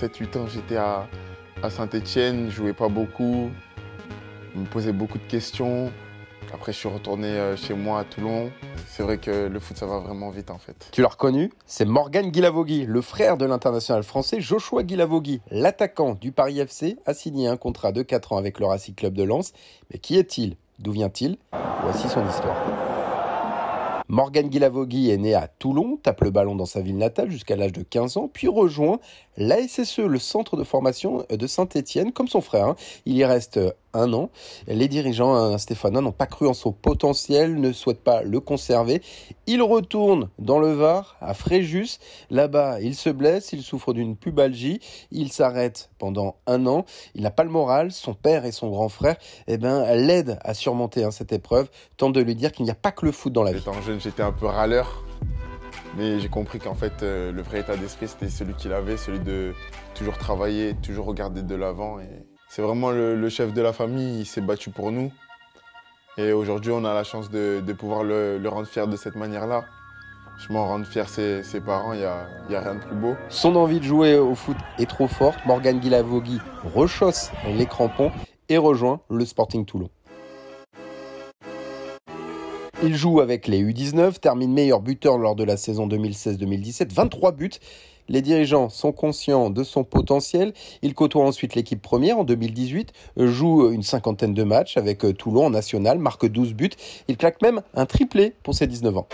7-8 ans, j'étais à Saint-Étienne, je ne jouais pas beaucoup, je me posais beaucoup de questions. Après, je suis retourné chez moi à Toulon. C'est vrai que le foot, ça va vraiment vite en fait. Tu l'as reconnu, c'est Morgan Guilavogui, le frère de l'international français Joshua Guilavogui. L'attaquant du Paris FC a signé un contrat de 4 ans avec le Racing Club de Lens. Mais qui est-il? D'où vient-il? Voici son histoire. Morgan Guilavogui est né à Toulon, tape le ballon dans sa ville natale jusqu'à l'âge de 15 ans, puis rejoint l'ASSE, le centre de formation de Saint-Étienne, comme son frère. Il y reste un an. Les dirigeants stéphanois n'ont pas cru en son potentiel, ne souhaitent pas le conserver. Il retourne dans le Var, à Fréjus. Là-bas, il se blesse, il souffre d'une pubalgie. Il s'arrête pendant un an. Il n'a pas le moral. Son père et son grand frère l'aident à surmonter cette épreuve, tentent de lui dire qu'il n'y a pas que le foot dans la vie. Étant jeune, j'étais un peu râleur, mais j'ai compris qu'en fait, le vrai état d'esprit, c'était celui qu'il avait, celui de toujours travailler, toujours regarder de l'avant. C'est vraiment le chef de la famille, il s'est battu pour nous. Et aujourd'hui, on a la chance de pouvoir le rendre fier de cette manière-là. Je m'en rends fier, ses parents, il n'y a rien de plus beau. Son envie de jouer au foot est trop forte. Morgan Guilavogui rechausse les crampons et rejoint le Sporting Toulon. Il joue avec les U19, termine meilleur buteur lors de la saison 2016-2017, 23 buts. Les dirigeants sont conscients de son potentiel. Il côtoie ensuite l'équipe première en 2018, joue une cinquantaine de matchs avec Toulon en national, marque 12 buts. Il claque même un triplé pour ses 19 ans.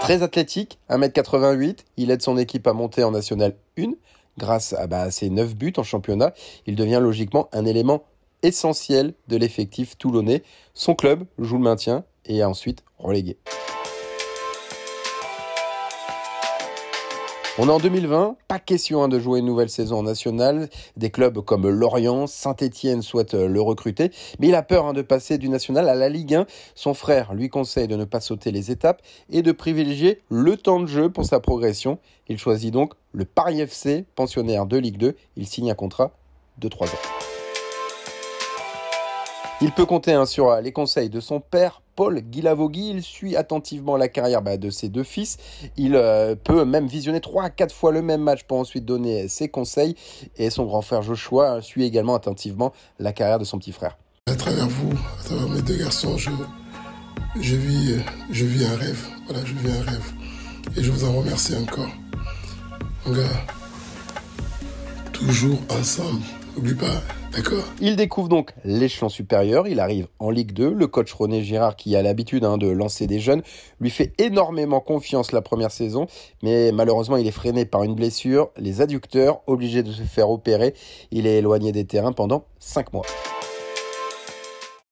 Très athlétique, 1m88, il aide son équipe à monter en National 1. Grâce à ses 9 buts en championnat, il devient logiquement un élément essentiel de l'effectif toulonnais. Son club joue le maintien et est ensuite relégué. On est en 2020, pas question de jouer une nouvelle saison en national. Des clubs comme Lorient, Saint-Étienne souhaitent le recruter, mais il a peur de passer du national à la Ligue 1. Son frère lui conseille de ne pas sauter les étapes et de privilégier le temps de jeu pour sa progression. Il choisit donc le Paris FC, pensionnaire de Ligue 2. Il signe un contrat de 3 ans. Il peut compter sur les conseils de son père, Paul Guilavogui. Il suit attentivement la carrière de ses deux fils. Il peut même visionner 3 à 4 fois le même match pour ensuite donner ses conseils. Et son grand frère Joshua suit également attentivement la carrière de son petit frère. À travers vous, à travers mes deux garçons, je vis un rêve. Voilà, je vis un rêve. Et je vous en remercie encore. Mon gars, toujours ensemble. N'oublie pas, d'accord? Il découvre donc l'échelon supérieur, il arrive en Ligue 2. Le coach René Girard, qui a l'habitude de lancer des jeunes, lui fait énormément confiance la première saison. Mais malheureusement, il est freiné par une blessure, les adducteurs, obligé de se faire opérer. Il est éloigné des terrains pendant 5 mois.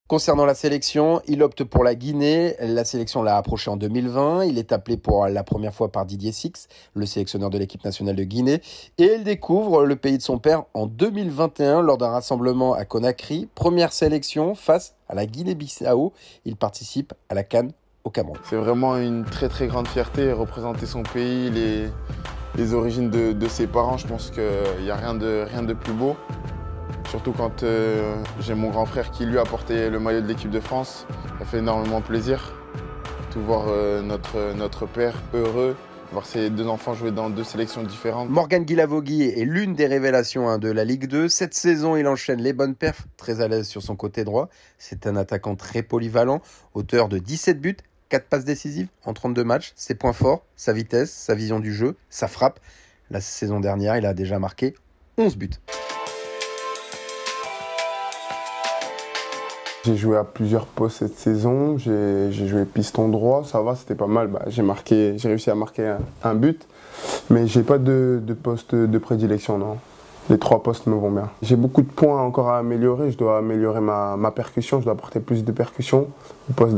Concernant la sélection, il opte pour la Guinée. La sélection l'a approché en 2020. Il est appelé pour la première fois par Didier Six, le sélectionneur de l'équipe nationale de Guinée. Et il découvre le pays de son père en 2021 lors d'un rassemblement à Conakry. Première sélection face à la Guinée-Bissau. Il participe à la CAN au Cameroun. C'est vraiment une très très grande fierté, représenter son pays, les origines de ses parents. Je pense qu'il n'y a rien de plus beau. Surtout quand j'ai mon grand frère qui lui a porté le maillot de l'équipe de France. Ça fait énormément plaisir de voir notre père heureux, voir ses deux enfants jouer dans 2 sélections différentes. Morgan Guilavogui est l'une des révélations de la Ligue 2. Cette saison, il enchaîne les bonnes perfs, très à l'aise sur son côté droit. C'est un attaquant très polyvalent, auteur de 17 buts, 4 passes décisives en 32 matchs. Ses points forts, sa vitesse, sa vision du jeu, sa frappe. La saison dernière, il a déjà marqué 11 buts. J'ai joué à plusieurs postes cette saison, j'ai joué piston droit, ça va, c'était pas mal, j'ai réussi à marquer un but, mais j'ai pas de poste de prédilection, non. Les 3 postes me vont bien. J'ai beaucoup de points encore à améliorer, je dois améliorer ma percussion, je dois apporter plus de percussion au poste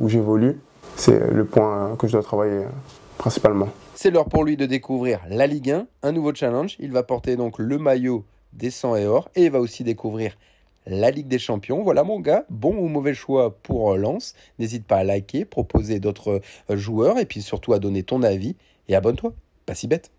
où j'évolue, c'est le point que je dois travailler principalement. C'est l'heure pour lui de découvrir la Ligue 1, un nouveau challenge, il va porter donc le maillot des 100 et or, et il va aussi découvrir la Ligue des Champions. Voilà mon gars, bon ou mauvais choix pour Lens. N'hésite pas à liker, proposer d'autres joueurs et puis surtout à donner ton avis. Et abonne-toi, pas si bête.